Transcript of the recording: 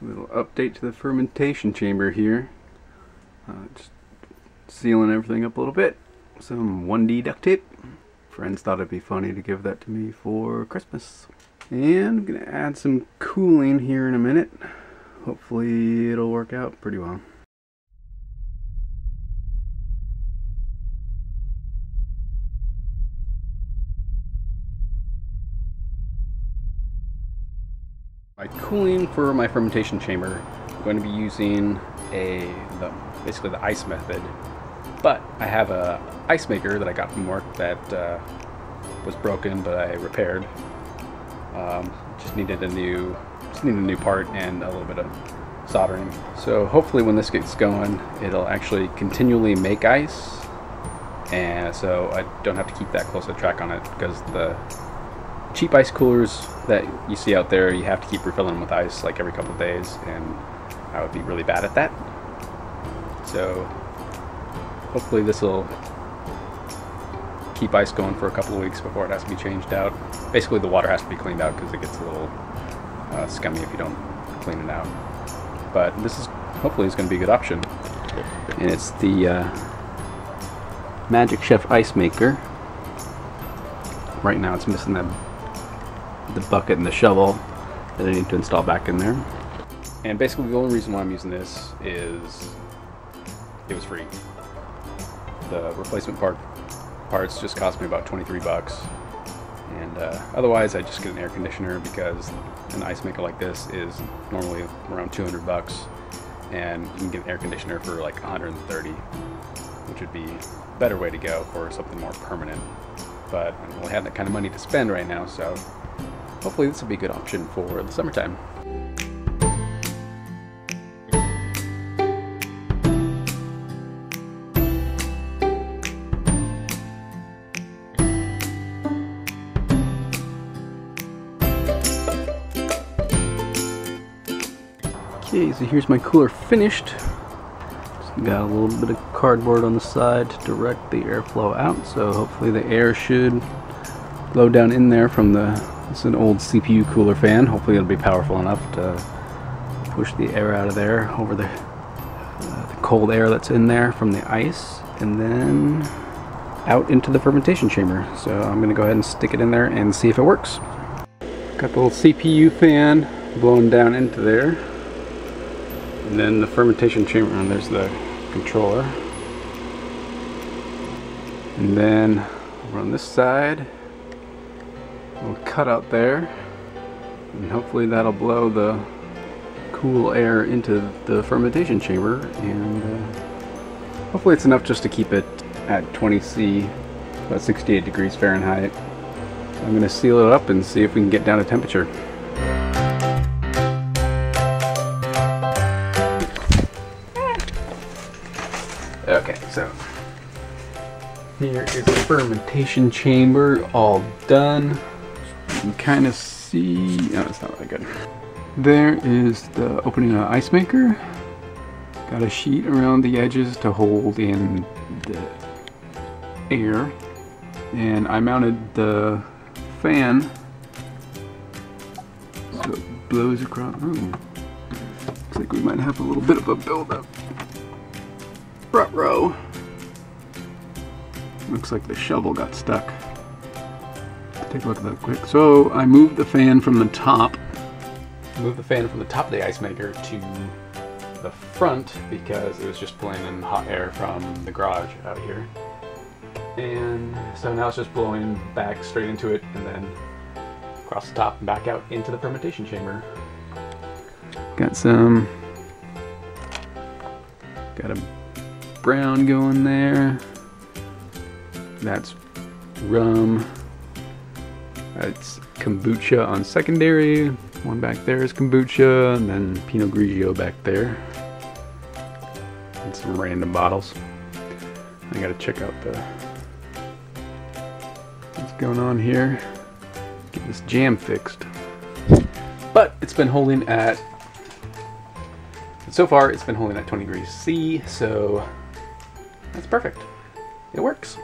A little update to the fermentation chamber here. Just sealing everything up a little bit. Some 1D duct tape. Friends thought it'd be funny to give that to me for Christmas. And I'm gonna add some cooling here in a minute. Hopefully it'll work out pretty well. My cooling for my fermentation chamber, I'm going to be using basically the ice method, but I have a ice maker that I got from work that was broken, but I repaired. Just need a new part and a little bit of soldering. So hopefully when this gets going, it'll actually continually make ice, and so I don't have to keep that close a track on it, because the cheap ice coolers that you see out there, you have to keep refilling them with ice like every couple of days, and I would be really bad at that. So hopefully this will keep ice going for a couple of weeks before it has to be changed out. Basically the water has to be cleaned out because it gets a little scummy if you don't clean it out. But this is hopefully is going to be a good option. And it's the Magic Chef ice maker. Right now it's missing the bucket and the shovel that I need to install back in there. And basically the only reason why I'm using this is it was free. The replacement parts just cost me about 23 bucks. And otherwise I just get an air conditioner, because an ice maker like this is normally around 200 bucks. And you can get an air conditioner for like 130, which would be a better way to go for something more permanent. But I don't really have that kind of money to spend right now, so hopefully this will be a good option for the summertime. Okay, so here's my cooler finished. Got a little bit of cardboard on the side to direct the airflow out, so hopefully the air should blow down in there from the... It's an old CPU cooler fan. Hopefully it'll be powerful enough to push the air out of there over the cold air that's in there from the ice, and then out into the fermentation chamber. So I'm gonna go ahead and stick it in there and see if it works. Got the little CPU fan blowing down into there, and then the fermentation chamber, and there's the controller. And then over on this side, a little cutout there, and hopefully that'll blow the cool air into the fermentation chamber, and hopefully it's enough just to keep it at 20°C, about 68 degrees Fahrenheit. So I'm gonna seal it up and see if we can get down to temperature. Okay, so here is the fermentation chamber all done. You can kind of see, no, it's not really good. There is the opening of the ice maker. Got a sheet around the edges to hold in the air. And I mounted the fan so it blows across the room. Looks like we might have a little bit of a buildup. Front row. Looks like the shovel got stuck. Take a look at that quick. So I moved the fan from the top. Moved the fan from the top of the ice maker to the front because it was just blowing in hot air from the garage out here. And so now it's just blowing back straight into it and then across the top and back out into the fermentation chamber. Got some... Got a brown going there. That's rum. It's kombucha on secondary. One back there is kombucha, and then Pinot Grigio back there. And some random bottles. I gotta check out what's going on here. Get this jam fixed. But it's been holding at... So far, it's been holding at 20°C, so... That's perfect. It works.